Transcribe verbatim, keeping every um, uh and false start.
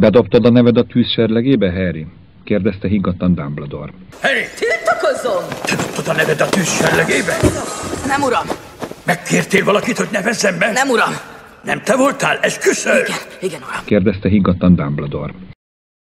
Bedobtad a neved a tűz serlegébe, Harry? Kérdezte higgadtan Dumbledore. Harry! Tiltakozom! Te dobtad a neved a tűz serlegébe? Nem, uram! Megkértél valakit, hogy nevezzem be? Nem, uram! Nem te voltál? Esküszöl? Igen, igen, uram! Kérdezte higgadtan Dumbledore.